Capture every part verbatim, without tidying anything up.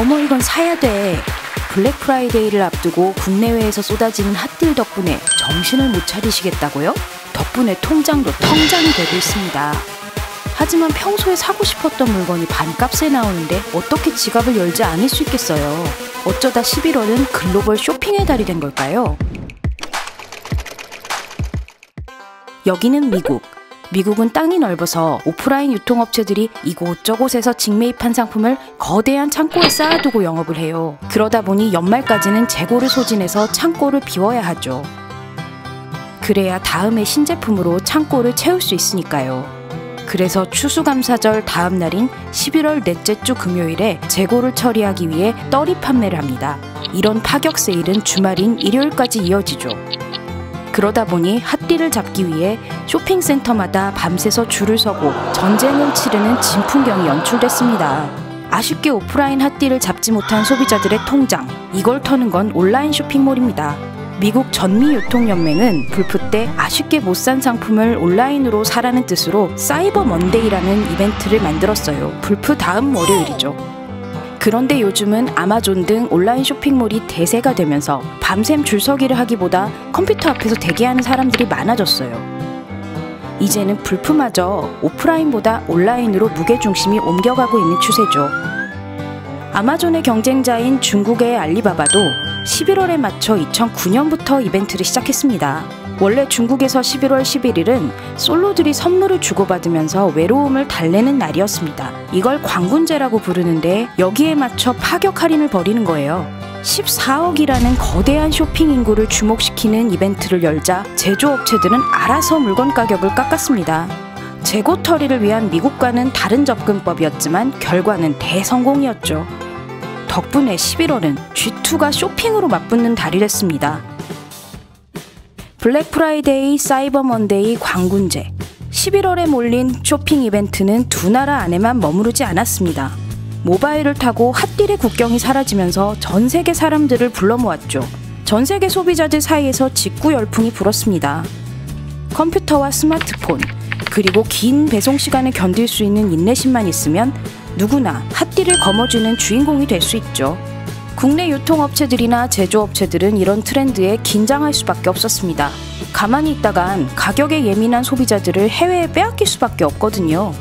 어머 이건 사야 돼. 블랙 프라이데이를 앞두고 국내외에서 쏟아지는 핫딜 덕분에 정신을 못 차리시겠다고요? 덕분에 통장도 텅장이 되고 있습니다. 하지만 평소에 사고 싶었던 물건이 반값에 나오는데 어떻게 지갑을 열지 않을 수 있겠어요. 어쩌다 십일월은 글로벌 쇼핑의 달이 된 걸까요? 여기는 미국. 미국은 땅이 넓어서 오프라인 유통업체들이 이곳저곳에서 직매입한 상품을 거대한 창고에 쌓아두고 영업을 해요. 그러다 보니 연말까지는 재고를 소진해서 창고를 비워야 하죠. 그래야 다음에 신제품으로 창고를 채울 수 있으니까요. 그래서 추수감사절 다음 날인 십일월 넷째 주 금요일에 재고를 처리하기 위해 떨이 판매를 합니다. 이런 파격 세일은 주말인 일요일까지 이어지죠. 그러다 보니 핫딜을 잡기 위해 쇼핑센터마다 밤새서 줄을 서고 전쟁을 치르는 진풍경이 연출됐습니다. 아쉽게 오프라인 핫딜을 잡지 못한 소비자들의 통장, 이걸 터는 건 온라인 쇼핑몰입니다. 미국 전미유통연맹은 불프 때 아쉽게 못 산 상품을 온라인으로 사라는 뜻으로 사이버 먼데이라는 이벤트를 만들었어요. 불프 다음 월요일이죠. 그런데 요즘은 아마존 등 온라인 쇼핑몰이 대세가 되면서 밤샘 줄서기를 하기보다 컴퓨터 앞에서 대기하는 사람들이 많아졌어요. 이제는 불프마저 오프라인보다 온라인으로 무게중심이 옮겨가고 있는 추세죠. 아마존의 경쟁자인 중국의 알리바바도 십일월에 맞춰 이천구 년부터 이벤트를 시작했습니다. 원래 중국에서 십일월 십일일은 솔로들이 선물을 주고받으면서 외로움을 달래는 날이었습니다. 이걸 광군제라고 부르는데 여기에 맞춰 파격 할인을 벌이는 거예요. 십사억이라는 거대한 쇼핑 인구를 주목시키는 이벤트를 열자 제조업체들은 알아서 물건 가격을 깎았습니다. 재고 처리를 위한 미국과는 다른 접근법이었지만 결과는 대성공이었죠. 덕분에 십일월은 지 투가 쇼핑으로 맞붙는 달이 됐습니다. 블랙 프라이데이, 사이버 먼데이, 광군제. 십일월에 몰린 쇼핑 이벤트는 두 나라 안에만 머무르지 않았습니다. 모바일을 타고 핫딜의 국경이 사라지면서 전 세계 사람들을 불러 모았죠. 전 세계 소비자들 사이에서 직구 열풍이 불었습니다. 컴퓨터와 스마트폰, 그리고 긴 배송 시간을 견딜 수 있는 인내심만 있으면 누구나 핫딜을 거머쥐는 주인공이 될 수 있죠. 국내 유통업체들이나 제조업체들은 이런 트렌드에 긴장할 수밖에 없었습니다. 가만히 있다간 가격에 예민한 소비자들을 해외에 빼앗길 수밖에 없거든요.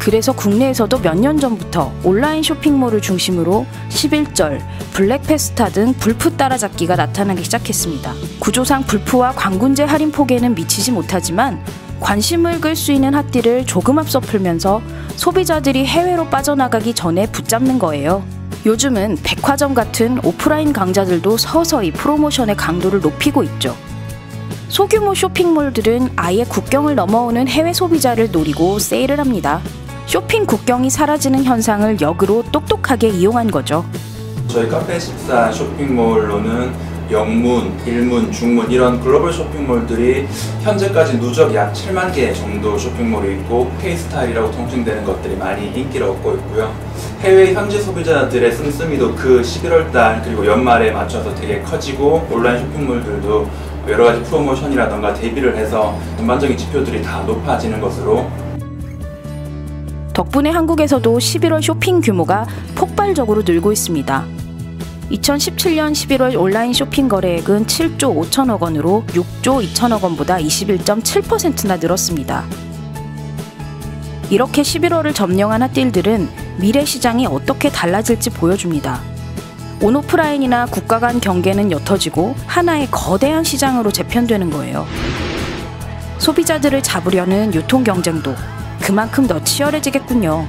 그래서 국내에서도 몇 년 전부터 온라인 쇼핑몰을 중심으로 십일절, 블랙페스타 등 불프 따라잡기가 나타나기 시작했습니다. 구조상 불프와 광군제 할인 폭에는 미치지 못하지만 관심을 끌 수 있는 핫딜을 조금 앞서 풀면서 소비자들이 해외로 빠져나가기 전에 붙잡는 거예요. 요즘은 백화점 같은 오프라인 강자들도 서서히 프로모션의 강도를 높이고 있죠. 소규모 쇼핑몰들은 아예 국경을 넘어오는 해외 소비자를 노리고 세일을 합니다. 쇼핑 국경이 사라지는 현상을 역으로 똑똑하게 이용한 거죠. 저희 카페 식사 쇼핑몰로는 영문, 일문, 중문 이런 글로벌 쇼핑몰들이 현재까지 누적 약 칠만 개 정도 쇼핑몰이 있고 K스타일이라고 통칭되는 것들이 많이 인기를 얻고 있고요. 해외 현지 소비자들의 씀씀이도 그 십일월달 그리고 연말에 맞춰서 되게 커지고 온라인 쇼핑몰들도 여러가지 프로모션이라던가 대비를 해서 전반적인 지표들이 다 높아지는 것으로 덕분에 한국에서도 십일월 쇼핑 규모가 폭발적으로 늘고 있습니다. 이천십칠 년 십일월 온라인 쇼핑 거래액은 칠조 오천억 원으로 육조 이천억 원보다 이십일 점 칠 퍼센트나 늘었습니다. 이렇게 십일월을 점령한 핫딜들은 미래 시장이 어떻게 달라질지 보여줍니다. 온오프라인이나 국가 간 경계는 옅어지고 하나의 거대한 시장으로 재편되는 거예요. 소비자들을 잡으려는 유통 경쟁도 그만큼 더 치열해지겠군요.